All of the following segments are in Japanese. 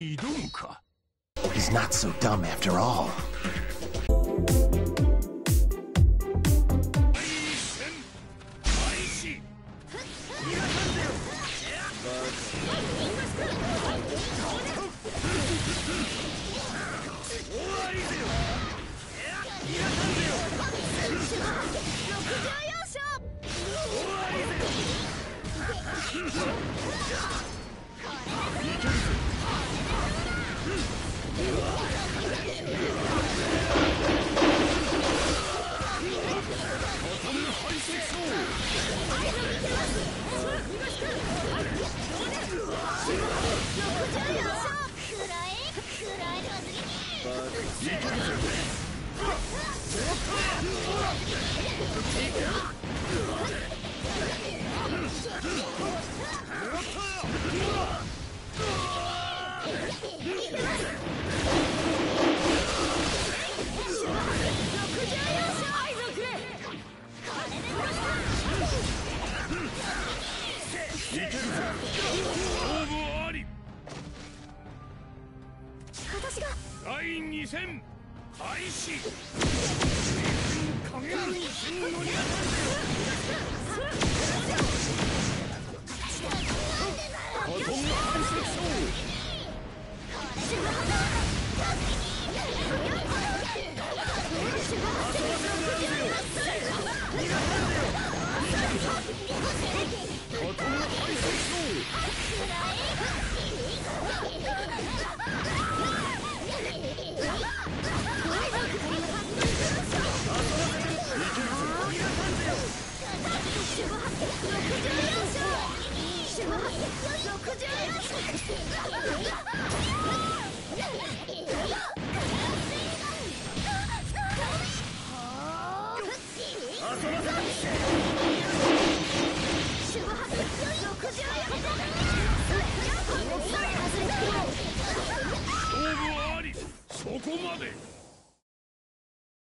挑むか。He's not so dumb after all.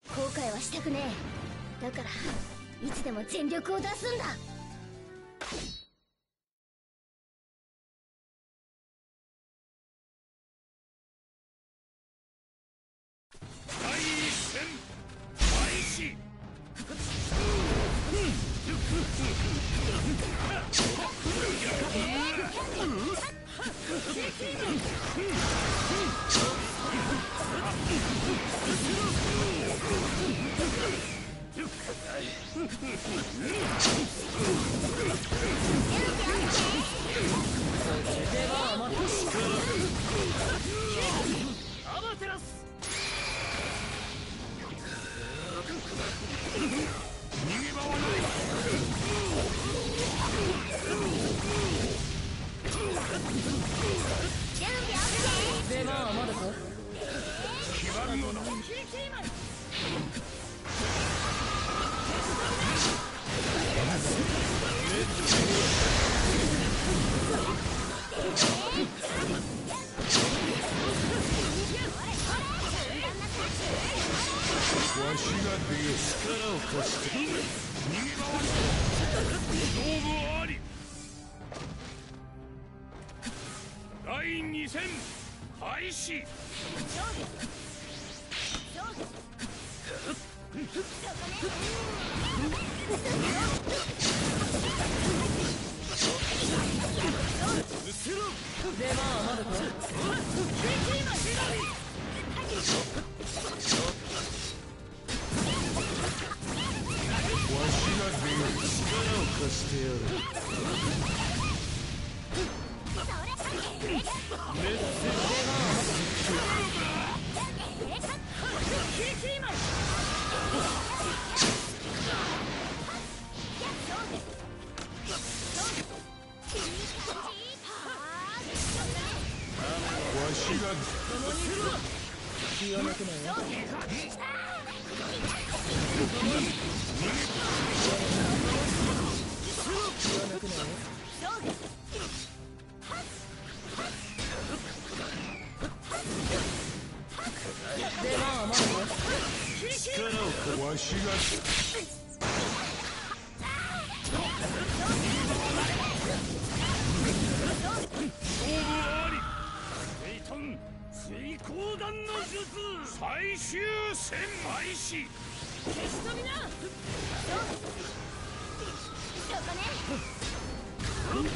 後悔はしたくねえ。だからいつでも全力を出すんだ。水光弾の術最終戦開始。消し飛びな。どこね。メッセ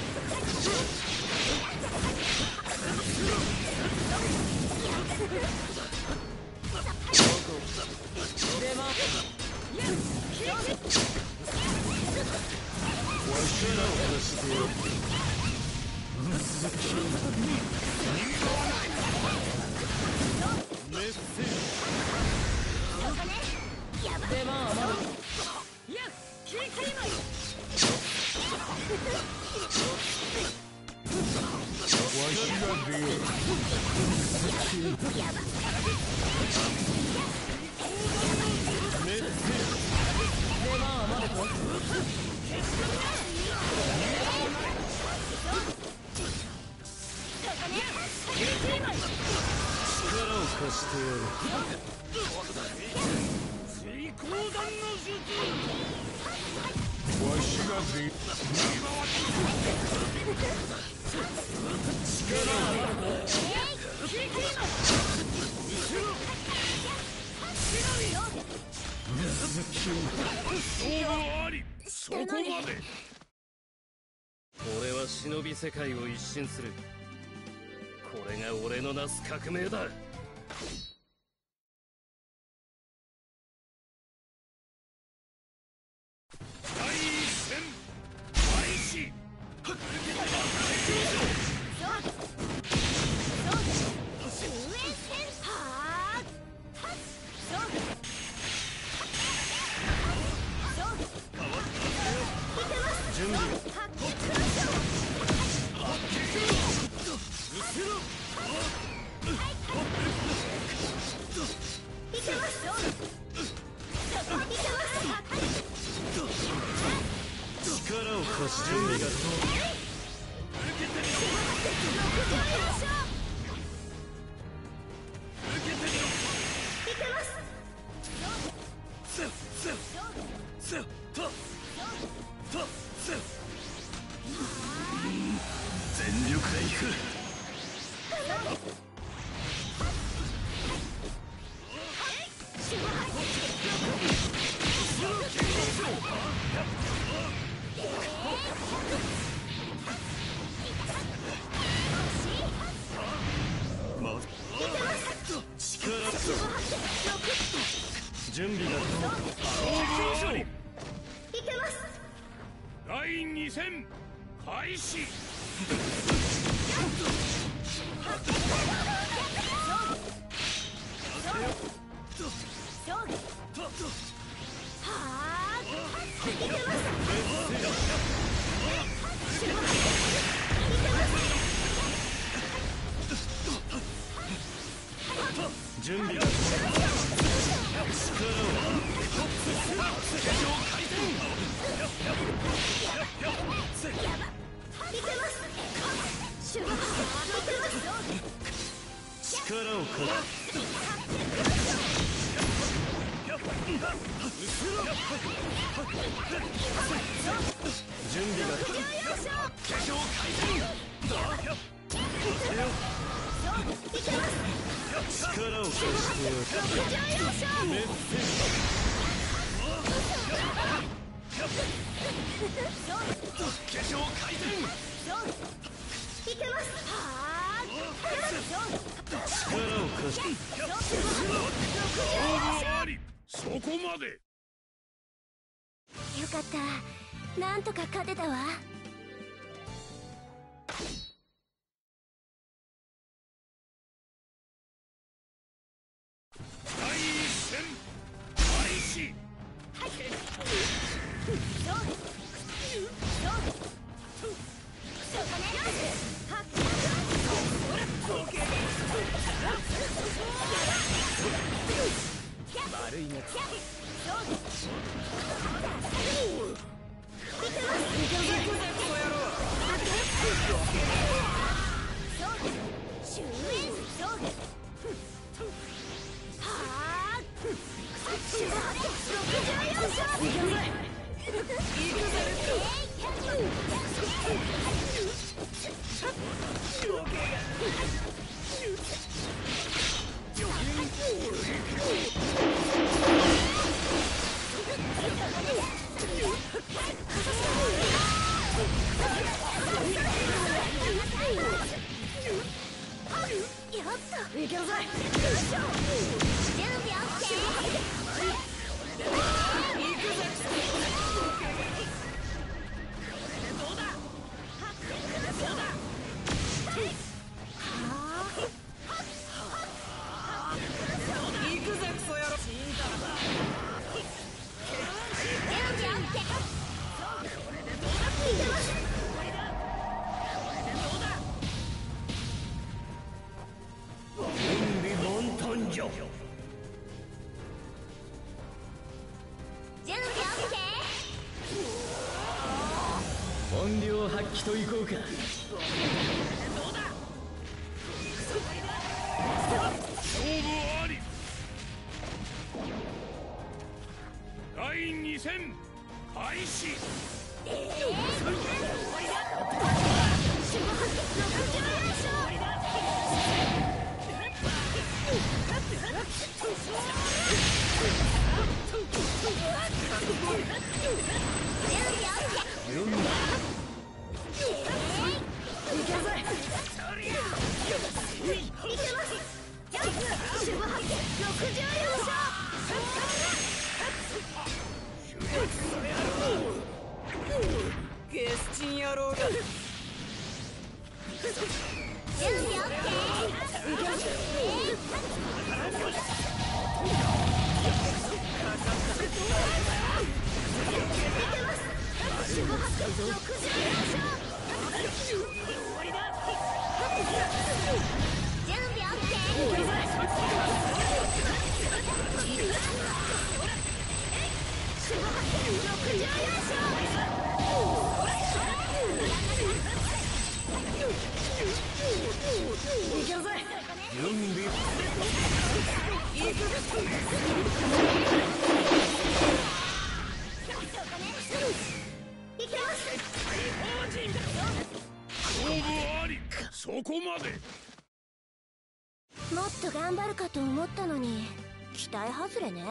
ージ出番はまだ力を貸してやる。水光弾の術。わしがぜ。そこまで。俺は忍び世界を一新する。これが俺のなす革命だ。いけるぜ。本領発揮といこうか。勝負あり。第2戦開始。もっと頑張るかと思ったのに期待外れね。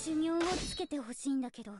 修行をつけてほしいんだけど。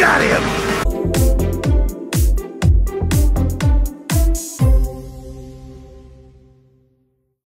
Got him!